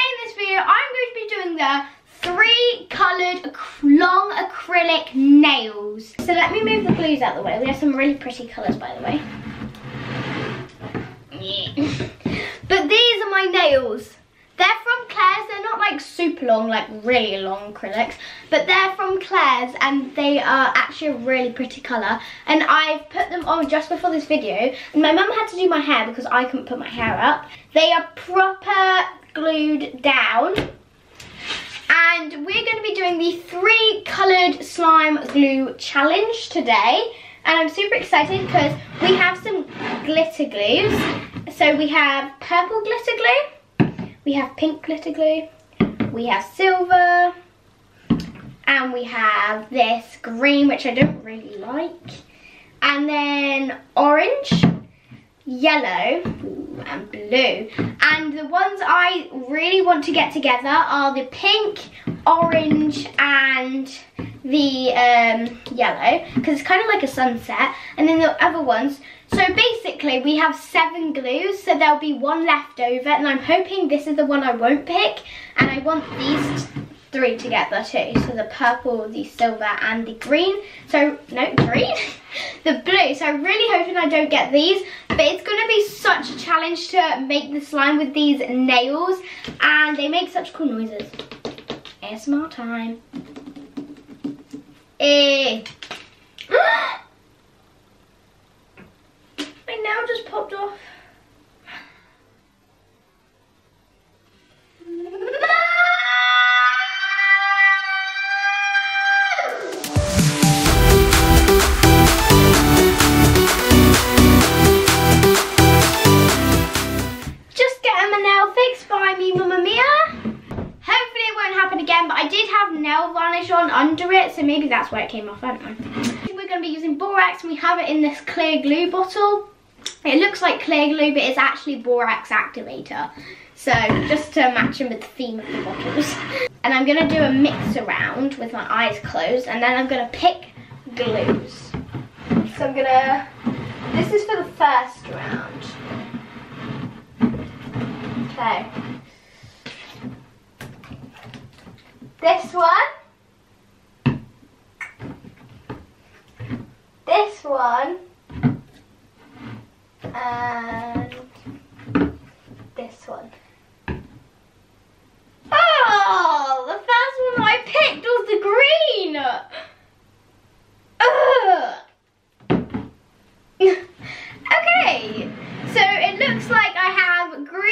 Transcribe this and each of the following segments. today in this video, I'm going to be doing the 3 coloured long acrylic nails. So let me move the blues out of the way. We have some really pretty colours, by the way. But these are my nails. They're from Claire's. They're not like super long, like really long acrylics, but they're from Claire's and they are actually a really pretty colour. And I've put them on just before this video, and my mum had to do my hair because I couldn't put my hair up. They are proper glued down. And we're going to be doing the 3 coloured slime glue challenge today. And I'm super excited because we have some glitter glues. So we have purple glitter glue. We have pink glitter glue, we have silver, and we have this green, which I don't really like, and then orange, yellow, and blue. And the ones I really want to get together are the pink, orange, and the yellow, because it's kind of like a sunset. And then the other ones, so basically we have 7 glues, so there'll be 1 left over, and I'm hoping this is the one I won't pick. And I want these 3 together too, so the purple, the silver, and the green. So no, green the blue. So I'm really hoping I don't get these, but it's going to be such a challenge to make the slime with these nails, and they make such cool noises. ASMR time. I now just popped off. Just getting my nail fixed by me, Mamma Mia. Again, but I did have nail varnish on under it, so maybe that's where it came off, I don't know. We're going to be using borax, and we have it in this clear glue bottle. It looks like clear glue, but it's actually borax activator, so just to match them with the theme of the bottles. And I'm going to do a mix around with my eyes closed, and then I'm going to pick glues. So I'm going to, this is for the first round. Okay. This one, this one, and this one. Oh, the first one I picked was the green. Okay, so it looks like I have green.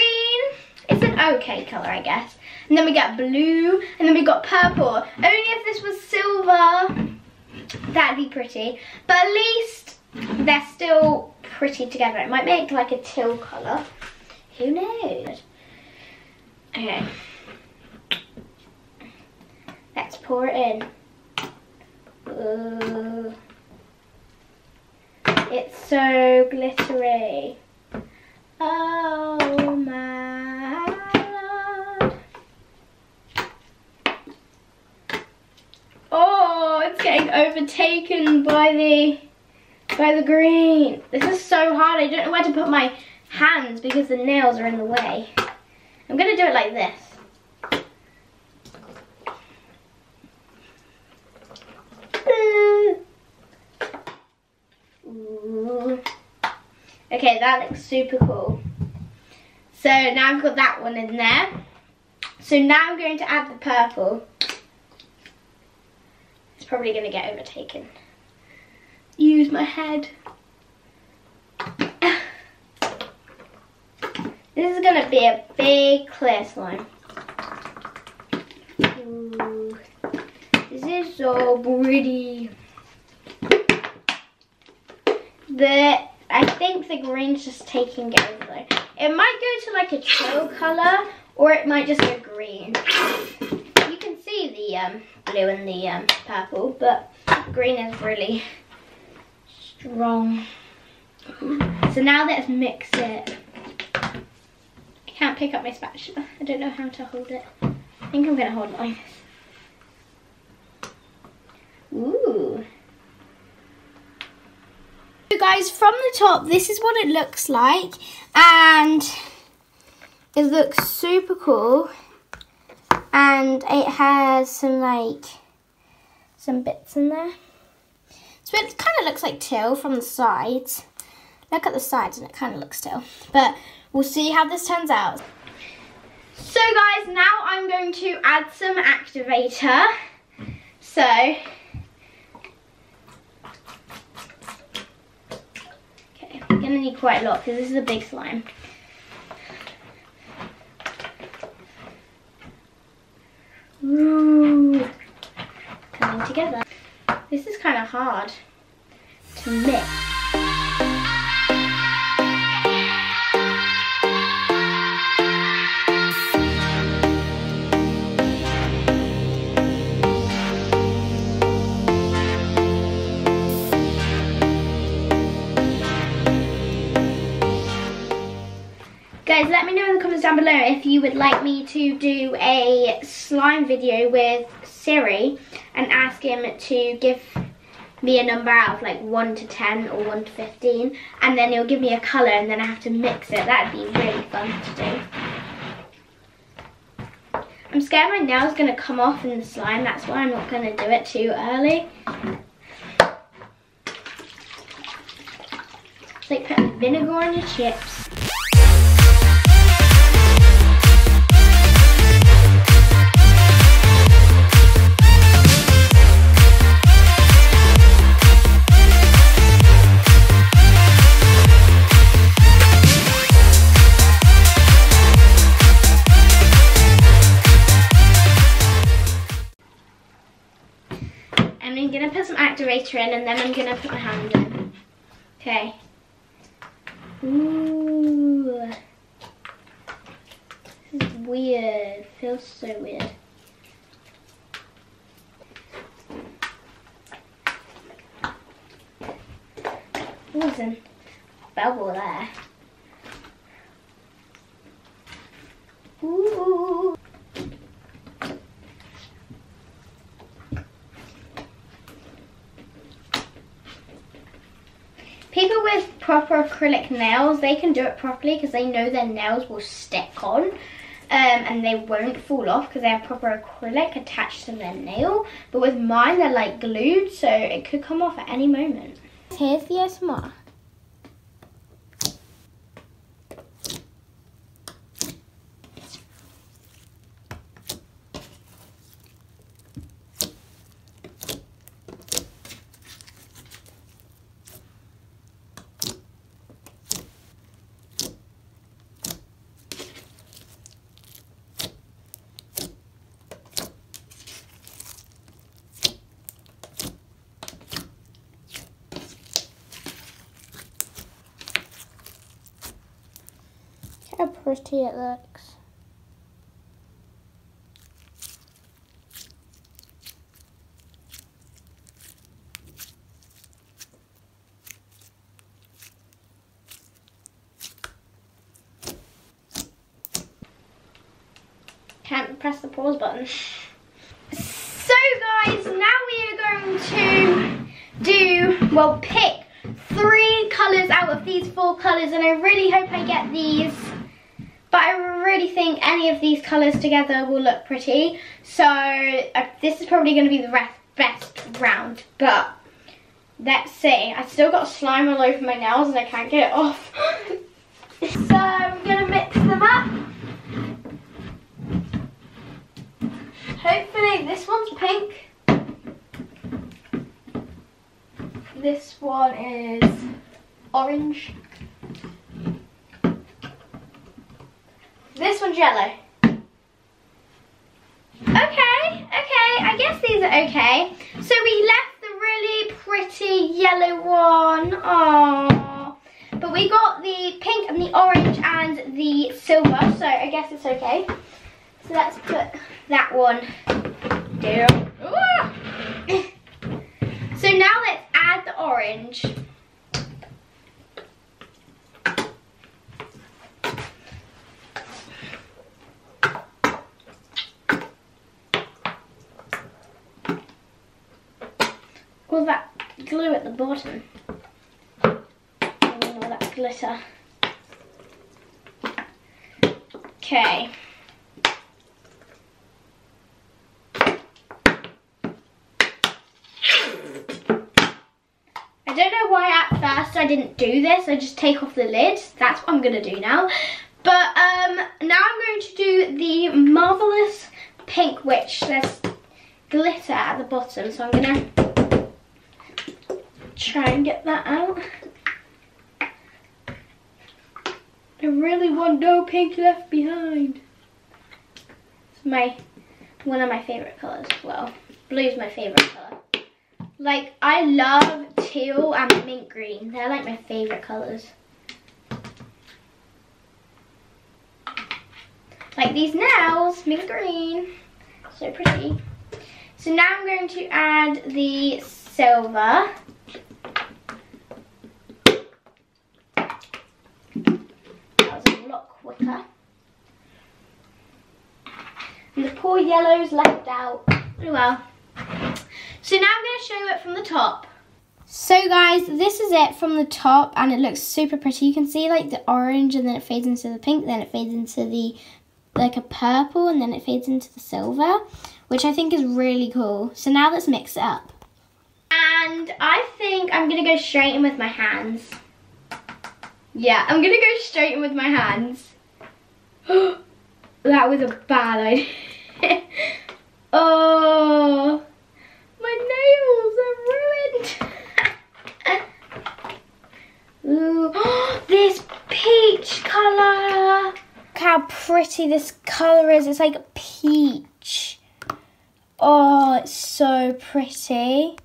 It's an okay colour, I guess. And then we got blue, and then we got purple. Only if this was silver, that'd be pretty. But at least they're still pretty together. It might make like a teal colour. Who knows? Okay. Let's pour it in. Ooh. It's so glittery. Oh my. Oh, it's getting overtaken by the green. This is so hard. I don't know where to put my hands because the nails are in the way. I'm going to do it like this. Ooh. Okay, that looks super cool. So now I've got that one in there. So now I'm going to add the purple. Probably going to get overtaken. Use my head. This is going to be a big clear slime. Ooh, this is so pretty. I think the green's just taking it over. It might go to like a teal colour, or it might just go green. The blue and the purple, but green is really strong. So now let's mix it. I can't pick up my spatula. I don't know how to hold it. I think I'm going to hold it like this. Ooh. So guys, from the top, this is what it looks like, and it looks super cool. and it has some some bits in there. So it kind of looks like teal from the sides. Look at the sides and it kind of looks teal. But we'll see how this turns out. So guys, now I'm going to add some activator. So, okay, I'm gonna need quite a lot because this is a big slime. Ooh, coming together. This is kind of hard to mix. Guys, let me know in the comments down below if you would like me to do a slime video with Siri and ask him to give me a number out of like 1 to 10 or 1 to 15 and then he'll give me a colour and then I have to mix it. That'd be really fun to do. I'm scared my nail's going to come off in the slime, that's why I'm not going to do it too early. It's like putting vinegar on your chips. I'm going to put some activator in and then I'm going to put my hand in. Okay. Ooh. This is weird. Feels so weird. Ooh, there's a bubble there. Ooh. People with proper acrylic nails, they can do it properly because they know their nails will stick on and they won't fall off because they have proper acrylic attached to their nail. But with mine, they're like glued, so it could come off at any moment. Here's the ASMR. How pretty it looks. Can't press the pause button. So guys, now we are going to pick 3 colours out of these 4 colours, and I really hope I get these. But I really think any of these colours together will look pretty. So this is probably going to be the best round. But let's see. I've still got slime all over my nails and I can't get it off. So I'm going to mix them up. Hopefully this one's pink. This one is orange. This one's yellow. Okay, I guess these are okay. So we left the really pretty yellow one, aww. But we got the pink and the orange and the silver, so I guess it's okay. So let's put that one down. So now let's add the orange. All that glue at the bottom, all that glitter. Okay, first I didn't do this. I just take off the lid. That's what I'm going to do now. But now I'm going to do the Marvelous Pink, which there's glitter at the bottom. So I'm going to try and get that out. I really want no pink left behind. It's one of my favourite colours as well. Blue is my favourite colour. Like, I love teal and mint green. They're like my favourite colours. Like these nails, mint green. So pretty. So now I'm going to add the silver. That was a lot quicker. And the poor yellow's left out. Oh well. So now I'm going to show it from the top. So guys, this is it from the top and it looks super pretty. You can see like the orange and then it fades into the pink, then it fades into the like a purple and then it fades into the silver, which I think is really cool. So now let's mix it up. And I think I'm going to go straight in with my hands. Yeah, I'm going to go straight in with my hands. That was a bad idea. Oh, my nails are ruined. Ooh, oh, this peach colour. Look how pretty this colour is. It's like peach. Oh, it's so pretty.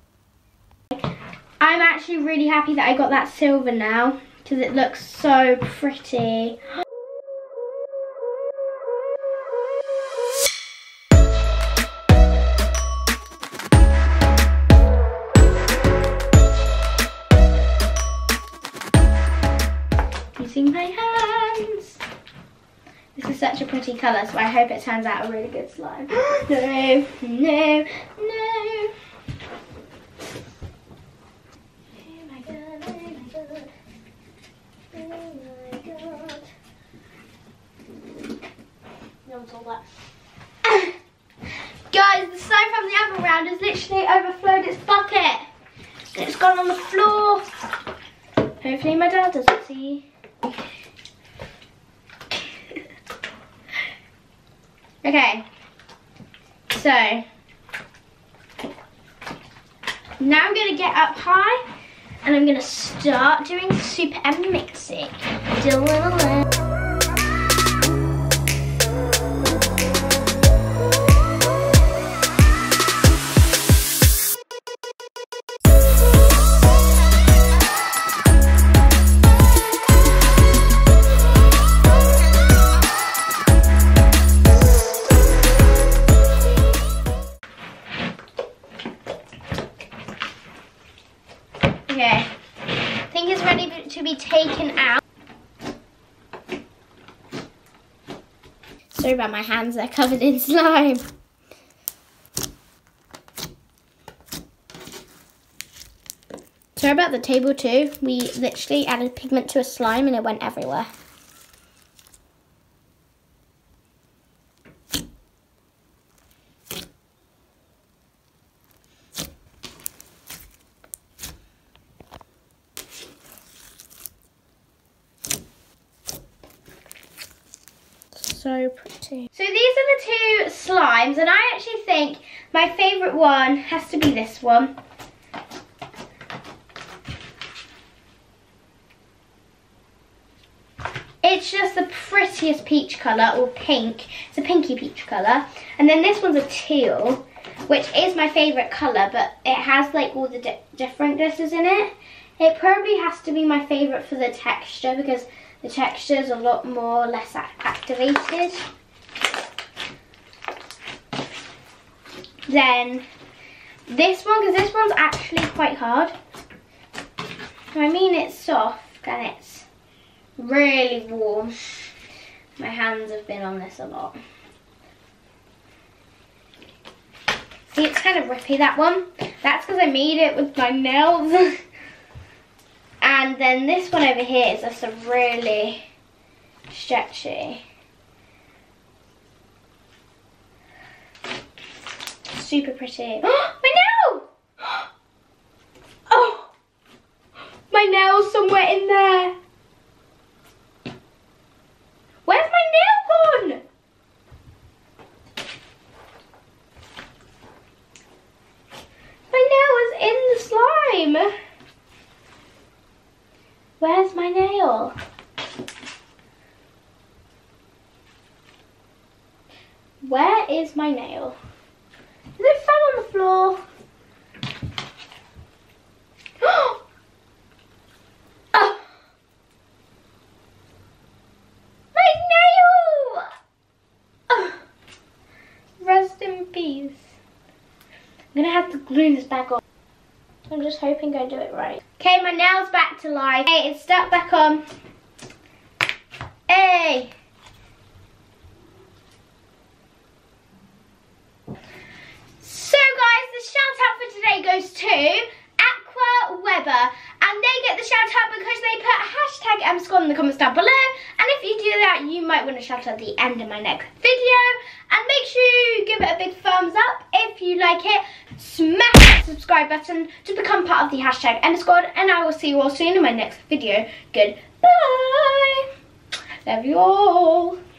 I'm actually really happy that I got that silver now because it looks so pretty. Using my hands. This is such a pretty colour, so I hope it turns out a really good slime. No, no, no. Oh my god, oh my god. Oh my god. No one's all that. Guys, the slime from the other round has literally overflowed its bucket. It's gone on the floor. Hopefully my dad doesn't see. Okay, so now I'm going to get up high and I'm going to start doing super and mixing. Okay, I think it's ready to be taken out. Sorry about my hands, they're covered in slime. Sorry about the table too. We literally added pigment to a slime and it went everywhere. So pretty. So these are the two slimes and I actually think my favourite one has to be this one. It's just the prettiest peach colour, or pink. It's a pinky peach colour. And then this one's a teal, which is my favourite colour, but it has like all the different glitters in it. It probably has to be my favourite for the texture because the texture is a lot more less activated. Then this one, because this one's actually quite hard. I mean, it's soft and it's really warm. My hands have been on this a lot. See, it's kind of rippy, that one. That's because I made it with my nails. And then this one over here is just a really stretchy, super pretty. Oh, my nail! Oh, my nails get in there. Where's my nail gun? My nail is in the slime. Where's my nail? Where is my nail? It fell on the floor. My nail! Rest in peace. I'm gonna have to glue this back on. I'm just hoping I do it right. Okay, my nail's back to life. Hey, it's stuck back on. Hey! Goes to Aqua Weber, and they get the shout out because they put hashtag #mscore in the comments down below, and if you do that you might win a shout out at the end of my next video. And make sure you give it a big thumbs up if you like it. Smash that subscribe button to become part of the hashtag #mscore, and I will see you all soon in my next video. Goodbye. Love you all.